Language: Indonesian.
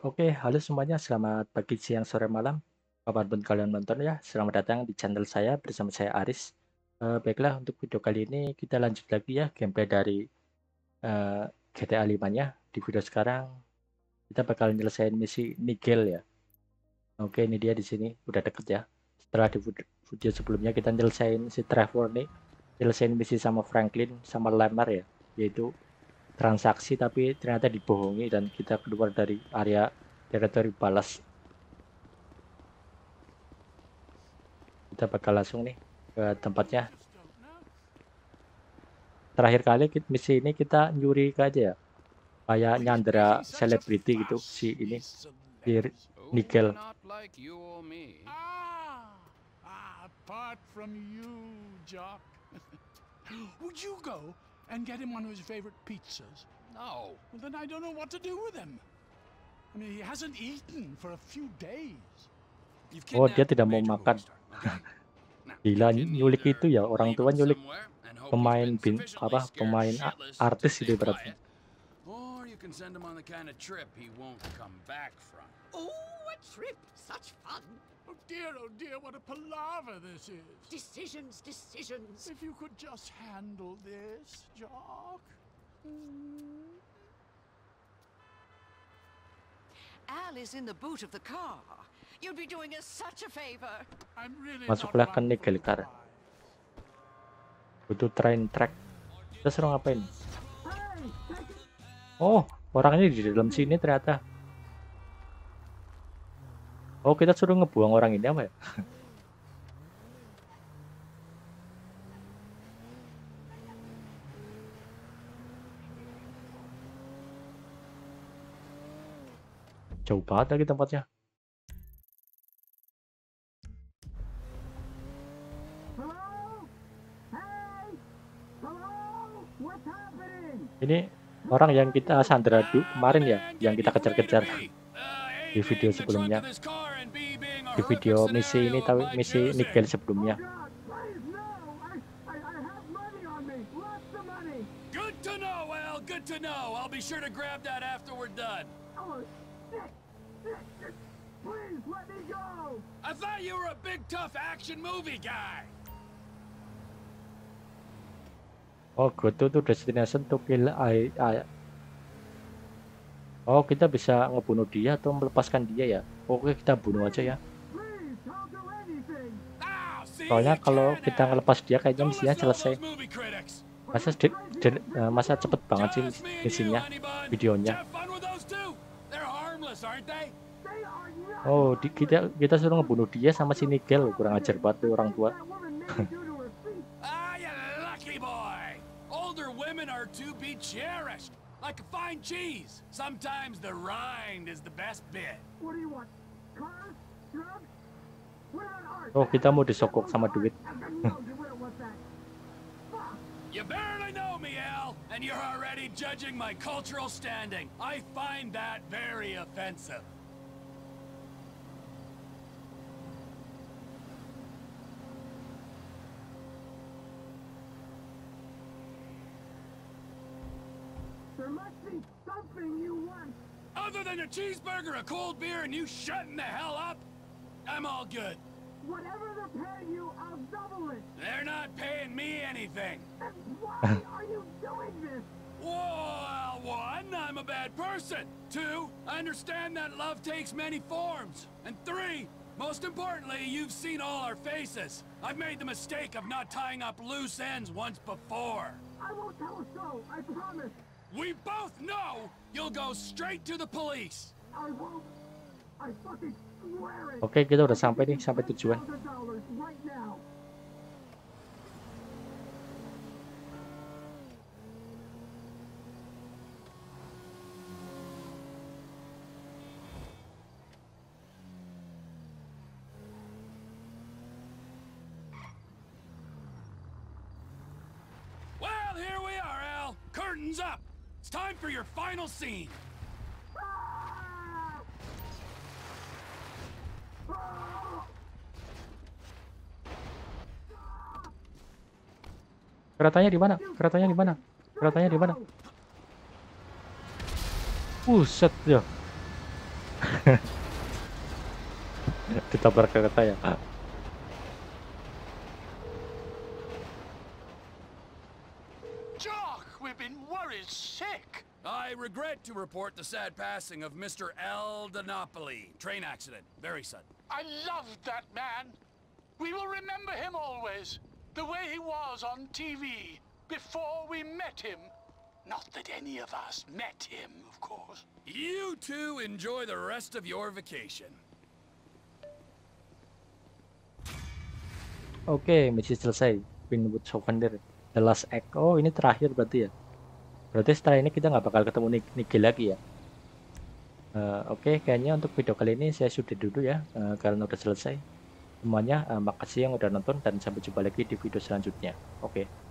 Oke, halo semuanya. Selamat pagi, siang, sore, malam. Kapanpun kalian nonton ya, selamat datang di channel saya bersama saya Aris. Baiklah, untuk video kali ini kita lanjut lagi ya gameplay dari GTA 5-nya. Di video sekarang kita bakal nyelesain misi Nigel ya. Oke, ini dia di sini, udah deket ya. Setelah di video sebelumnya kita nyelesain si Trevor nih, nyelesain misi sama Franklin sama Lamar ya, yaitu transaksi tapi ternyata dibohongi dan kita keluar dari area teritori balas. Kita bakal langsung nih ke tempatnya. Terakhir kali misi ini kita nyuri aja ya, kayak nyandera selebriti gitu si ini di Nigel. Apart from you, Jock. Would you go and get him one of his favorite pizzas? No. Well, then I don't know what to do with him. I mean, he hasn't eaten for a few days. You've Oh, dia tidak mau makan. Gila, nyulik itu ya, orang tua nyulik pemain pemain artis itu berarti. Or you can send him on the kind of trip he won't come back from. Oh, a trip, such fun. Oh dear, what a palaver this is. Decisions, decisions. If you could just handle this, Jock. Al is in the boot of the car. You'd be doing us such a favor. I'm really Masuklah ke Nigel car. Butuh train track. Kita suruh ngapain? Oh, orangnya di dalam sini ternyata. Oh, kita suruh ngebuang orang ini apa ya? Jauh banget lagi tempatnya. Ini orang yang kita sandera kemarin ya, yang kita kejar-kejar di video sebelumnya. Di video misi ini, tapi misi Nigel sebelumnya. Good to know, Al. Good to know. I'll be sure to grab that after we're done. Oh, shit. Please let me go. I thought you were a big tough action movie guy. Oh, go to destination to kill I. Oh, kita bisa ngebunuh dia atau melepaskan dia ya. Oke, kita bunuh aja ya. Soalnya kalau kita ngelepas dia kayaknya misinya selesai. Masa cepet banget sih misinya, videonya. Oh, kita suruh ngebunuh dia sama si Nigel, kurang ajar banget tuh orang tua. Like a fine cheese. Sometimes the rind is the best bit. What do you want? Cars? Drugs? Oh, kita mau disokok sama duit. You barely know me, Al, and you're already judging my cultural standing. I find that very offensive. There must be something you want. Other than a cheeseburger, a cold beer, and you shutting the hell up, I'm all good. Whatever they're paying you, I'll double it. They're not paying me anything. And why are you doing this? Well, one, I'm a bad person. Two, I understand that love takes many forms. And three, most importantly, you've seen all our faces. I've made the mistake of not tying up loose ends once before. I won't tell a soul, I promise. We both know you'll go straight to the police. I won't. I fucking swear it. Oke, kita udah sampai nih, sampai tujuan. Well, here we are, Al. Curtains up. It's time for your final scene. Keretanya di mana? Keretanya di mana? Keretanya di mana? Buset ya. Ditabrak ke kereta ya. Jock, we've been worried sick. I regret to report the sad passing of Mr. Al Donopoli. Train accident, very sudden. I loved that man. We will remember him always. The way he was on TV before we met him. Not that any of us met him, of course. You two enjoy the rest of your vacation. Oke, misi selesai. Vinewood Souvenirs, The Last Act. Oh, ini terakhir berarti ya. Berarti setelah ini kita nggak bakal ketemu Nigel lagi ya. Oke, kayaknya untuk video kali ini saya sudah dulu ya, karena udah selesai. Semuanya, makasih yang udah nonton dan sampai jumpa lagi di video selanjutnya. Oke.